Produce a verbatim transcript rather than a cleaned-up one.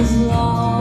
is long.